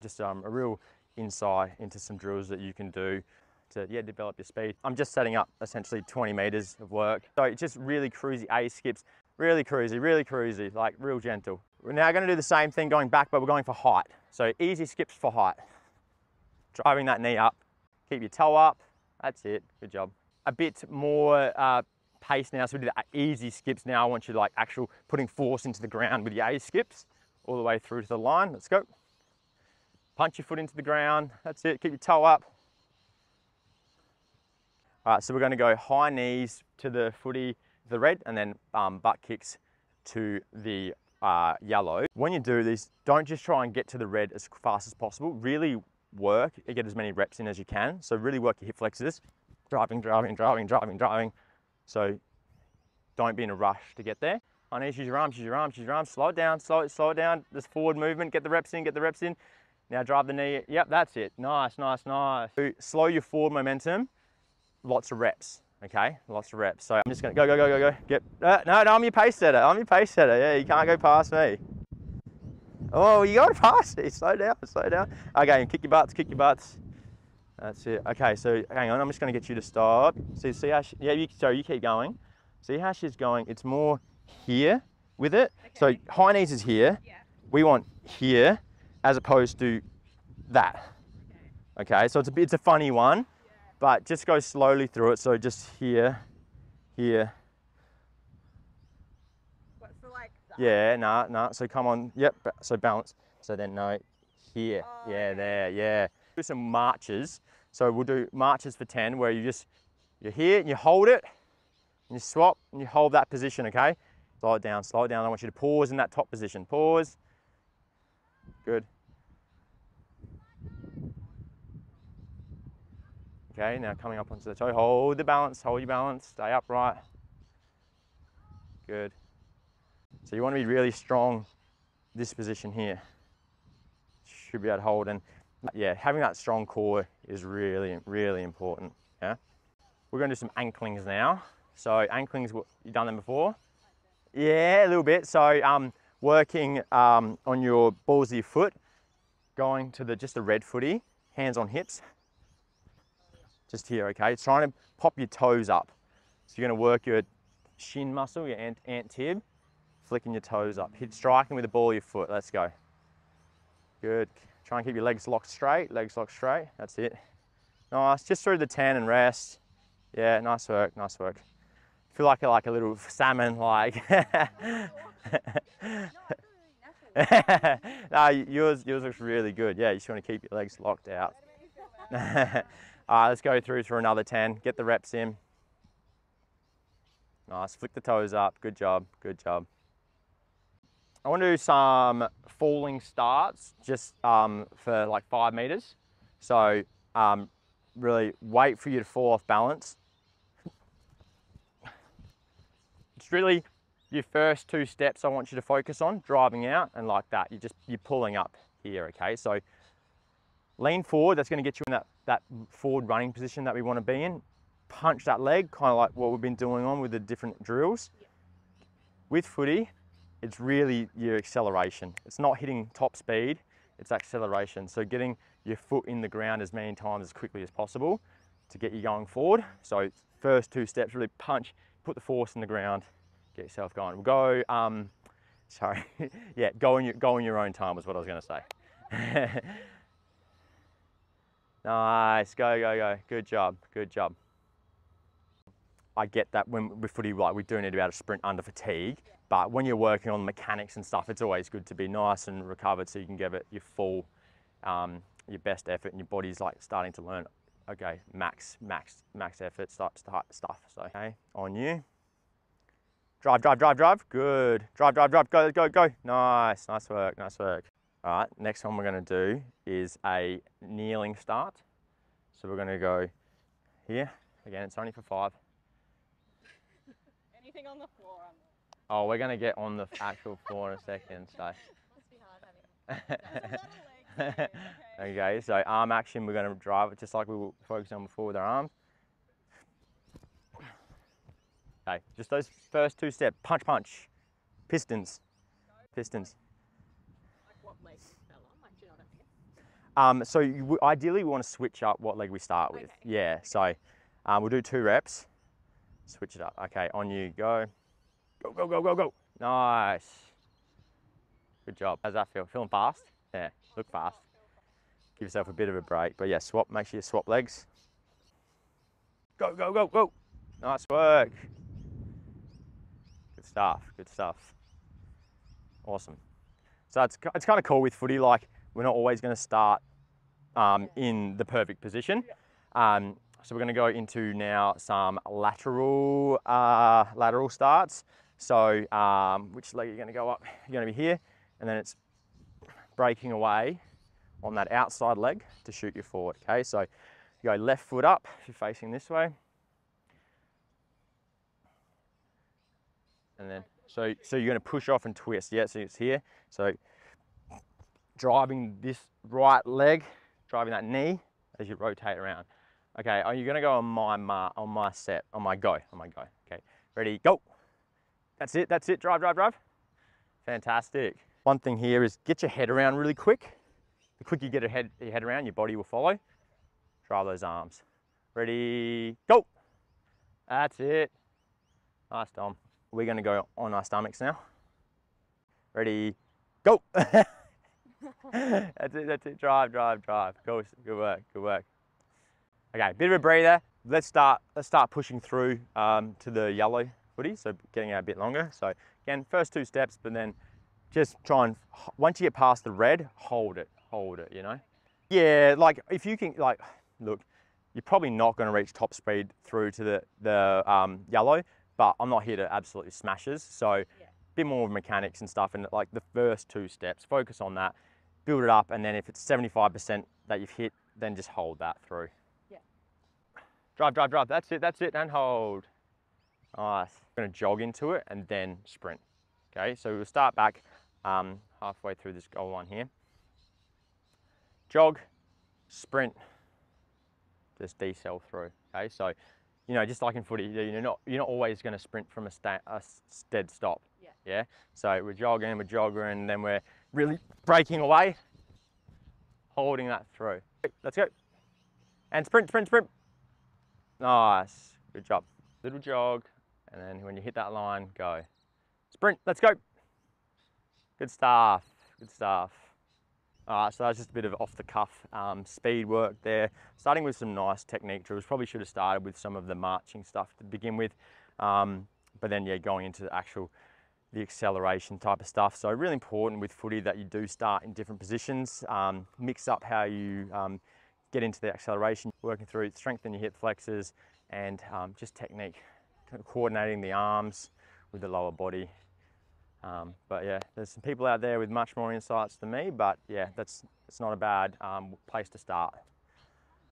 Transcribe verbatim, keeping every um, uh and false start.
Just um, a real insight into some drills that you can do to yeah, develop your speed. I'm just setting up essentially twenty meters of work. So it's just really cruisy A skips, really cruisy, really cruisy, like real gentle. We're now gonna do the same thing going back, but we're going for height. So easy skips for height. Driving that knee up, keep your toe up. That's it, good job. A bit more uh, pace now, so we do the easy skips now. I want you like actual putting force into the ground with your A skips all the way through to the line, let's go. Punch your foot into the ground, that's it, keep your toe up. All right, so we're gonna go high knees to the footy, the red, and then um, butt kicks to the uh, yellow. When you do this, don't just try and get to the red as fast as possible, really work, you get as many reps in as you can, so really work your hip flexors. Driving, driving, driving, driving, driving. So don't be in a rush to get there. High knees, use your arms, use your arms, use your arms, slow it down, slow it, slow it down. This forward movement, get the reps in, get the reps in. Now drive the knee, yep, that's it. Nice, nice, nice. So slow your forward momentum, lots of reps, okay? Lots of reps. So I'm just gonna go, go, go, go, go. Get, uh, no, no, I'm your pace setter, I'm your pace setter. Yeah, you can't go past me. Oh, you gotta pass me, slow down, slow down. Okay, kick your butts, kick your butts. That's it, okay, so hang on, I'm just gonna get you to stop. So see how she, yeah, you, so you keep going. See how she's going, it's more here with it. Okay. So high knees is here. Yeah. We want here, as opposed to that. Okay, okay, so it's a, it's a funny one, yeah, but just go slowly through it. So just here, here. What's the like? The yeah, nah, nah, so come on, yep, so balance. So then no, here, oh, yeah, okay. There, yeah. Do some marches. So we'll do marches for ten where you just, you're here and you hold it, and you swap and you hold that position, okay? Slow it down, slow it down. I want you to pause in that top position, pause. Good. Okay, now coming up onto the toe, hold the balance, hold your balance, stay upright. Good. So you want to be really strong, this position here. Should be able to hold, and yeah, having that strong core is really, really important, yeah? We're gonna do some anklings now. So anklings, you've done them before? Yeah, a little bit, so, um, working um, on your balls of your foot, going to the just the red footy, hands on hips, just here, okay? It's trying to pop your toes up. So you're gonna work your shin muscle, your ant, ant tib, flicking your toes up, hit striking with the ball of your foot, let's go. Good, try and keep your legs locked straight, legs locked straight, that's it. Nice, just through the ten and rest. Yeah, nice work, nice work. Feel like a, like a little salmon, like. No, yours, yours looks really good. Yeah, you just want to keep your legs locked out. All right, let's go through for another ten. Get the reps in. Nice, flick the toes up. Good job, good job. I want to do some falling starts just um, for like five meters. So um, really wait for you to fall off balance. It's really your first two steps I want you to focus on, driving out and like that. You just, you're pulling up here, okay? So lean forward, that's gonna get you in that, that forward running position that we wanna be in. Punch that leg, kinda like what we've been doing on with the different drills. Yeah. With footy, it's really your acceleration. It's not hitting top speed, it's acceleration. So getting your foot in the ground as many times as quickly as possible to get you going forward. So first two steps, really punch, put the force in the ground, get yourself going. We'll go, um, sorry, yeah, go in, your, go in your own time was what I was gonna say. Nice, go, go, go, good job, good job. I get that when with footy, like, we do need to be able to sprint under fatigue, but when you're working on mechanics and stuff, it's always good to be nice and recovered so you can give it your full, um, your best effort, and your body's like starting to learn, okay, max, max, max effort, start, start stuff, so, okay, on you. Drive, drive, drive, drive, good. Drive, drive, drive, go, go, go. Nice, nice work, nice work. All right, next one we're gonna do is a kneeling start. So we're gonna go here. Again, it's only for five. Anything on the floor? On the... Oh, we're gonna get on the actual floor in a second, so. Must be hard having a lot of legs here, okay. Okay, so arm action, we're gonna drive it just like we were focusing on before with our arms. Okay, just those first two steps, punch, punch, pistons, pistons. Like what leg fell on, like do you know what I mean? Um, so you, ideally we want to switch up what leg we start with. Okay. Yeah, so um, we'll do two reps. Switch it up. Okay, on you, go. Go, go, go, go, go. Nice. Good job. How's that feel? Feeling fast? Yeah, look fast. Give yourself a bit of a break. But yeah, swap, make sure you swap legs. Go, go, go, go. Nice work. Good stuff, good stuff. Awesome. So it's, it's kind of cool with footy, like we're not always going to start um, in the perfect position. Um, so we're going to go into now some lateral uh, lateral starts. So um, which leg are you going to go up? You're going to be here, and then it's breaking away on that outside leg to shoot you forward. Okay, so you go left foot up if you're facing this way. And then, so, so you're going to push off and twist. Yeah, so it's here. So driving this right leg, driving that knee as you rotate around. Okay, are you going to go on my mark, on my set, on my go, on my go. Okay, ready, go. That's it, that's it, drive, drive, drive. Fantastic. One thing here is get your head around really quick. The quicker you get your head, your head around, your body will follow. Drive those arms. Ready, go. That's it. Nice, Dom. We're going to go on our stomachs now. Ready, go. That's it, that's it. Drive, drive, drive. Cool. Good work, good work. Okay, bit of a breather. Let's start, let's start pushing through um, to the yellow footy, so getting out a bit longer. So again, first two steps, but then just try and, once you get past the red, hold it, hold it, you know? Yeah, like if you can, like, look, you're probably not going to reach top speed through to the, the um, yellow, but I'm not here to absolutely smashes. So yeah. Bit more of mechanics and stuff, and like the first two steps, focus on that, build it up, and then if it's seventy-five percent that you've hit, then just hold that through. Yeah. Drive, drive, drive, that's it, that's it, and hold. Nice. We're gonna jog into it and then sprint. Okay, so we'll start back um, halfway through this goal line here. Jog, sprint, just decel through, okay? So, you know, just like in footy, you're not, you're not always gonna sprint from a, sta a dead stop. Yeah. Yeah. So we're jogging, we're jogging, and then we're really breaking away, holding that through. Let's go. And sprint, sprint, sprint. Nice, good job. Little jog, and then when you hit that line, go. Sprint, let's go. Good stuff, good stuff. All right, so that's just a bit of off the cuff um, speed work there. Starting with some nice technique drills. Probably should have started with some of the marching stuff to begin with. Um, but then yeah, going into the actual, the acceleration type of stuff. So really important with footy that you do start in different positions, um, mix up how you um, get into the acceleration, working through strengthen your hip flexors, and um, just technique, coordinating the arms with the lower body. Um, but yeah, there's some people out there with much more insights than me, but yeah, that's, it's not a bad um, place to start.